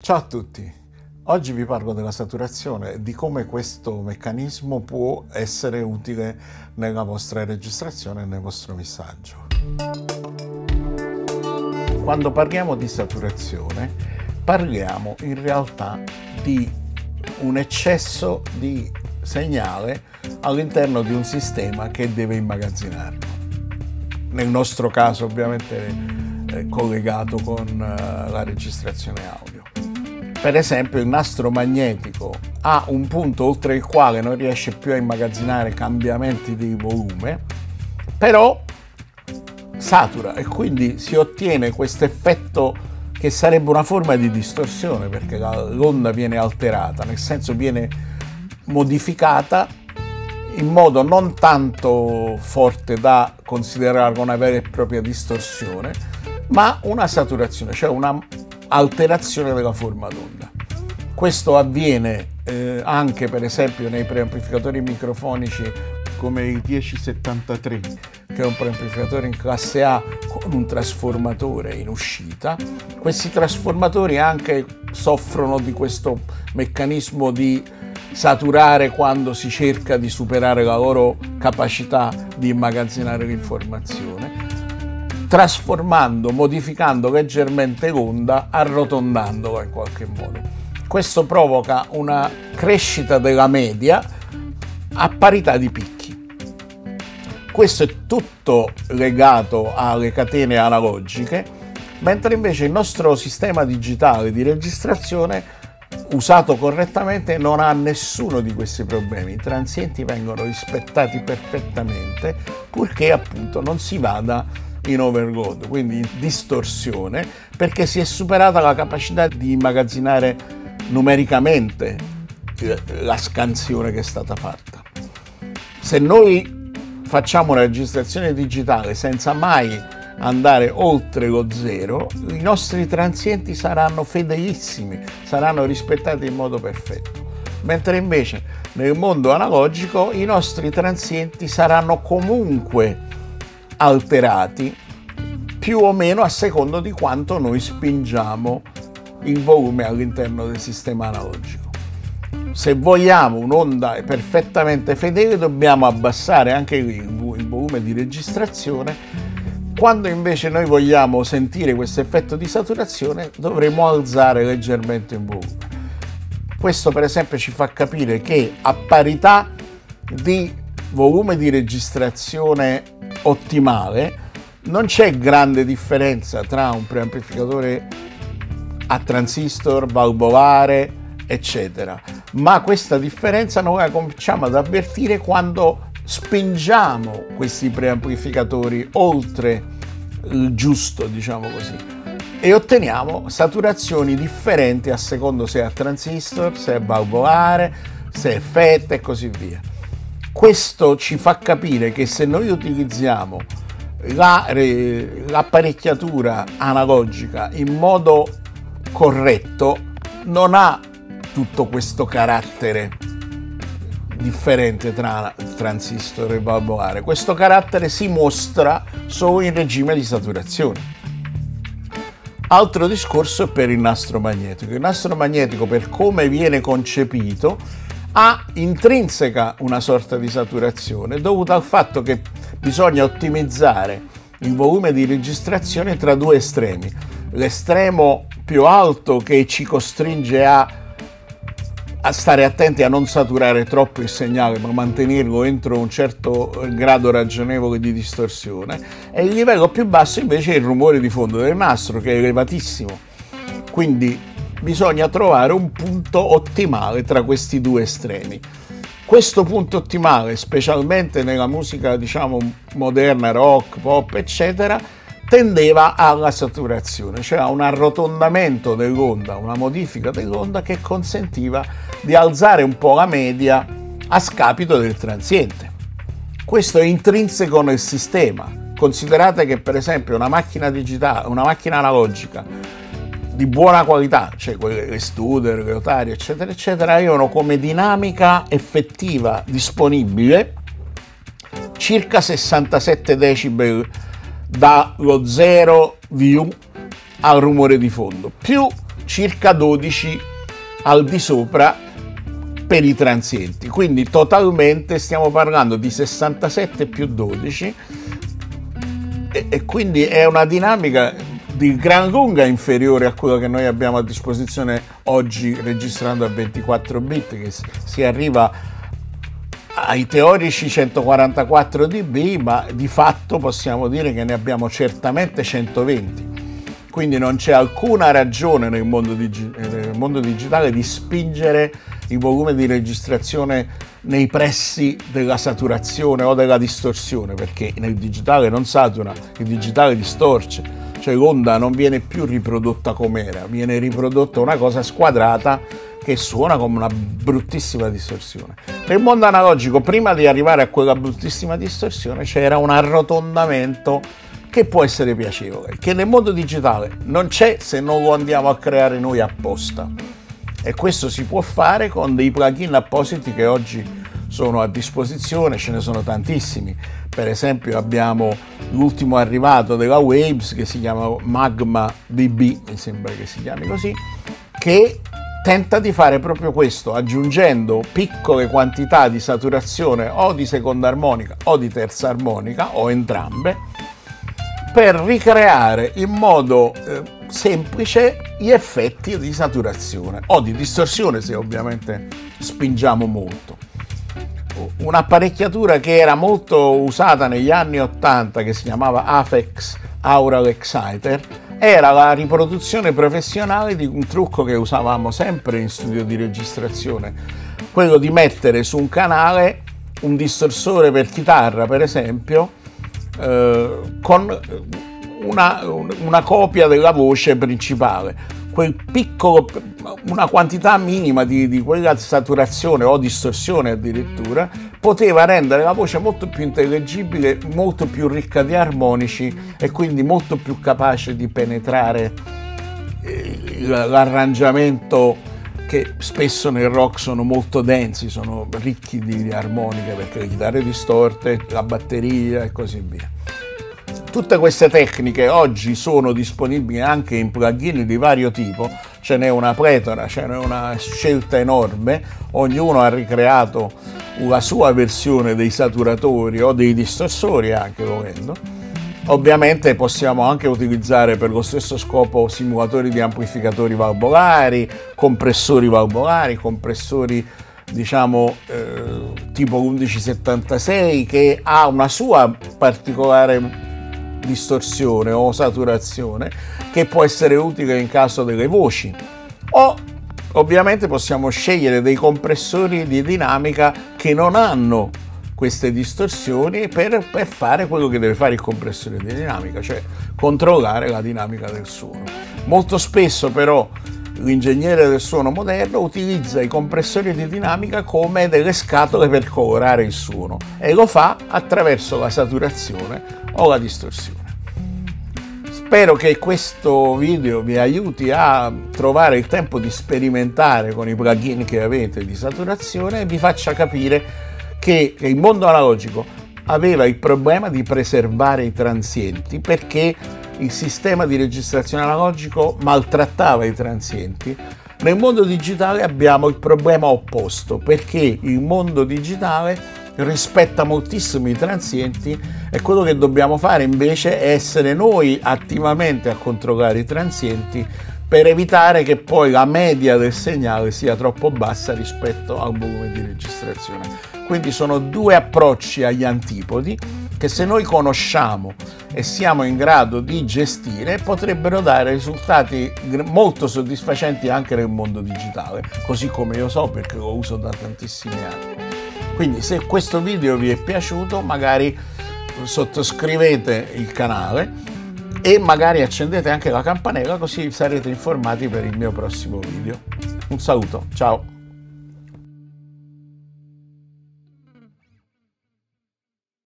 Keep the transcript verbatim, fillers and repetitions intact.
Ciao a tutti, oggi vi parlo della saturazione e di come questo meccanismo può essere utile nella vostra registrazione e nel vostro messaggio. Quando parliamo di saturazione parliamo in realtà di un eccesso di segnale all'interno di un sistema che deve immagazzinarlo. Nel nostro caso ovviamente è collegato con la registrazione audio. Per esempio il nastro magnetico ha un punto oltre il quale non riesce più a immagazzinare cambiamenti di volume, però satura e quindi si ottiene questo effetto che sarebbe una forma di distorsione, perché l'onda viene alterata, nel senso viene modificata in modo non tanto forte da considerare una vera e propria distorsione, ma una saturazione, cioè una alterazione della forma d'onda. Questo avviene eh, anche per esempio nei preamplificatori microfonici come il dieci settantatré, che è un preamplificatore in classe A con un trasformatore in uscita. Questi trasformatori anche soffrono di questo meccanismo di saturare quando si cerca di superare la loro capacità di immagazzinare l'informazione, trasformando, modificando leggermente l'onda, arrotondandola in qualche modo. Questo provoca una crescita della media a parità di picchi. Questo è tutto legato alle catene analogiche, mentre invece il nostro sistema digitale di registrazione, usato correttamente, non ha nessuno di questi problemi. I transienti vengono rispettati perfettamente, purché appunto non si vada in overload, quindi in distorsione, perché si è superata la capacità di immagazzinare numericamente la scansione che è stata fatta. Se noi facciamo una registrazione digitale senza mai andare oltre lo zero, i nostri transienti saranno fedelissimi, saranno rispettati in modo perfetto. Mentre invece nel mondo analogico i nostri transienti saranno comunque alterati più o meno a secondo di quanto noi spingiamo il volume all'interno del sistema analogico. Se vogliamo un'onda perfettamente fedele dobbiamo abbassare anche il volume di registrazione, quando invece noi vogliamo sentire questo effetto di saturazione dovremo alzare leggermente il volume. Questo per esempio ci fa capire che a parità di volume di registrazione ottimale non c'è grande differenza tra un preamplificatore a transistor, valvolare eccetera, ma questa differenza noi la cominciamo ad avvertire quando spingiamo questi preamplificatori oltre il giusto, diciamo così, e otteniamo saturazioni differenti a secondo se è a transistor, se è valvolare, se è F E T e così via. Questo ci fa capire che se noi utilizziamo l'apparecchiatura analogica in modo corretto non ha tutto questo carattere differente tra transistor e valvolare. Questo carattere si mostra solo in regime di saturazione. Altro discorso è per il nastro magnetico. Il nastro magnetico, per come viene concepito, ha intrinseca una sorta di saturazione dovuta al fatto che bisogna ottimizzare il volume di registrazione tra due estremi. L'estremo più alto che ci costringe a, a stare attenti a non saturare troppo il segnale ma mantenerlo entro un certo grado ragionevole di distorsione, e il livello più basso invece è il rumore di fondo del nastro, che è elevatissimo. Quindi bisogna trovare un punto ottimale tra questi due estremi. Questo punto ottimale, specialmente nella musica diciamo moderna, rock, pop eccetera, tendeva alla saturazione, cioè a un arrotondamento dell'onda, una modifica dell'onda che consentiva di alzare un po' la media a scapito del transiente. Questo è intrinseco nel sistema. Considerate che per esempio una macchina digitale, una macchina analogica di buona qualità, cioè le Studer, le Otario, eccetera, eccetera, avevano come dinamica effettiva disponibile circa sessantasette decibel dallo zero V U al rumore di fondo, più circa dodici al di sopra per i transienti, quindi totalmente stiamo parlando di sessantasette più dodici, e, e quindi è una dinamica di gran lunga inferiore a quella che noi abbiamo a disposizione oggi registrando a ventiquattro bit, che si arriva ai teorici centoquarantaquattro decibel, ma di fatto possiamo dire che ne abbiamo certamente centoventi. Quindi non c'è alcuna ragione nel mondo, digi- nel mondo digitale di spingere il volume di registrazione nei pressi della saturazione o della distorsione, perché nel digitale non satura, il digitale distorce. Cioè l'onda non viene più riprodotta com'era, viene riprodotta una cosa squadrata che suona come una bruttissima distorsione. Nel mondo analogico, prima di arrivare a quella bruttissima distorsione, c'era un arrotondamento che può essere piacevole, che nel mondo digitale non c'è se non lo andiamo a creare noi apposta. E questo si può fare con dei plugin appositi che oggi sono a disposizione, ce ne sono tantissimi. Per esempio abbiamo l'ultimo arrivato della Waves, che si chiama Magma D B, mi sembra che si chiami così, che tenta di fare proprio questo, aggiungendo piccole quantità di saturazione o di seconda armonica o di terza armonica o entrambe, per ricreare in modo eh, semplice gli effetti di saturazione o di distorsione, se ovviamente spingiamo molto. Un'apparecchiatura che era molto usata negli anni ottanta, che si chiamava Apex Aural Exciter, era la riproduzione professionale di un trucco che usavamo sempre in studio di registrazione, quello di mettere su un canale un distorsore per chitarra, per esempio, eh, con una, una copia della voce principale. Quel piccolo, una quantità minima di, di quella saturazione o distorsione addirittura, poteva rendere la voce molto più intelligibile, molto più ricca di armonici e quindi molto più capace di penetrare l'arrangiamento, che spesso nel rock sono molto densi, sono ricchi di armoniche perché le chitarre distorte, la batteria e così via. Tutte queste tecniche oggi sono disponibili anche in plugin di vario tipo, ce n'è una pletora, ce n'è una scelta enorme, ognuno ha ricreato la sua versione dei saturatori o dei distorsori anche volendo. Ovviamente possiamo anche utilizzare per lo stesso scopo simulatori di amplificatori valvolari, compressori valvolari, compressori diciamo eh, tipo undici settantasei, che ha una sua particolare distorsione o saturazione che può essere utile in caso delle voci, o ovviamente possiamo scegliere dei compressori di dinamica che non hanno queste distorsioni per, per fare quello che deve fare il compressore di dinamica, cioè controllare la dinamica del suono. Molto spesso però l'ingegnere del suono moderno utilizza i compressori di dinamica come delle scatole per colorare il suono, e lo fa attraverso la saturazione o la distorsione. Spero che questo video vi aiuti a trovare il tempo di sperimentare con i plugin che avete di saturazione e vi faccia capire che il mondo analogico aveva il problema di preservare i transienti, perché il sistema di registrazione analogico maltrattava i transienti. Nel mondo digitale abbiamo il problema opposto, perché il mondo digitale rispetta moltissimo i transienti, e quello che dobbiamo fare invece è essere noi attivamente a controllare i transienti per evitare che poi la media del segnale sia troppo bassa rispetto al volume di registrazione. Quindi sono due approcci agli antipodi che, se noi conosciamo e siamo in grado di gestire, potrebbero dare risultati molto soddisfacenti anche nel mondo digitale, così come io so perché lo uso da tantissimi anni. Quindi se questo video vi è piaciuto, magari sottoscrivete il canale e magari accendete anche la campanella, così sarete informati per il mio prossimo video. Un saluto, ciao!